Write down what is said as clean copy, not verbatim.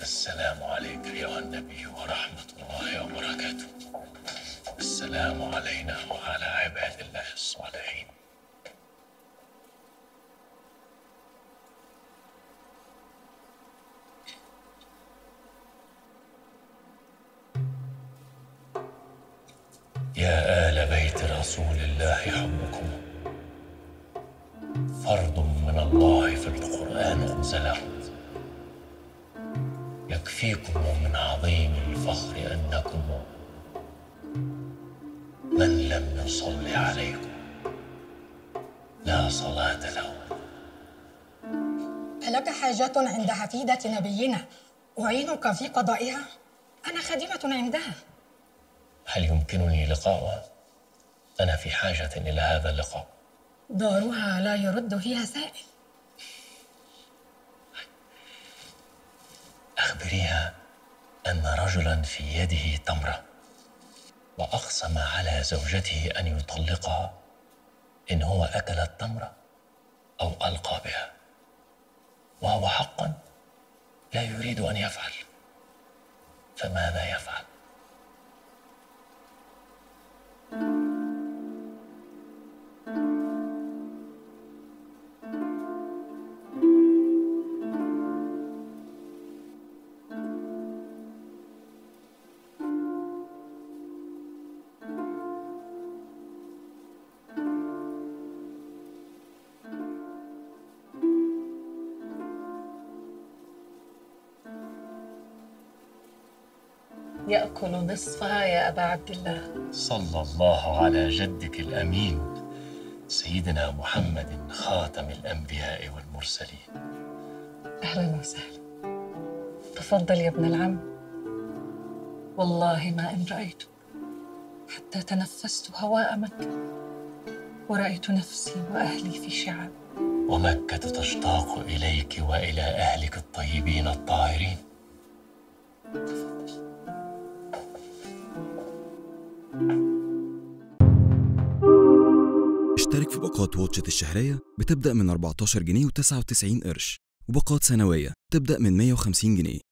السلام عليك يا النبي ورحمة الله وبركاته. السلام علينا وعلى عباد الله الصالحين. يا آل بيت رسول الله حبكم فرض من الله في القرآن انزله، يكفيكم من عظيم الفخر أنكم من لم يصل عليكم لا صلاة له. هلك حاجة عند حفيدة نبينا أعينك في قضائها، أنا خادمة عندها. هل يمكنني لقاؤها؟ أنا في حاجة إلى هذا اللقاء. دارها لا يرد فيها سائل. أخبريها أن رجلاً في يده تمرة وأقسم على زوجته أن يطلقها إن هو أكل التمرة أو ألقى بها، وهو حقاً لا يريد أن يفعل، فماذا يفعل؟ يأكل نصفها يا أبا عبد الله. صلى الله على جدك الأمين سيدنا محمد خاتم الأنبياء والمرسلين. أهلا وسهلا، تفضل يا ابن العم. والله ما إن رأيتك حتى تنفست هواء مكة، ورأيت نفسي وأهلي في شعاب. ومكة تشتاق إليك وإلى أهلك الطيبين الطاهرين. تفضل. اشترك في باقات واتشت الشهرية بتبدأ من 14 جنيه و99 قرش، وباقات سنوية تبدأ من 150 جنيه.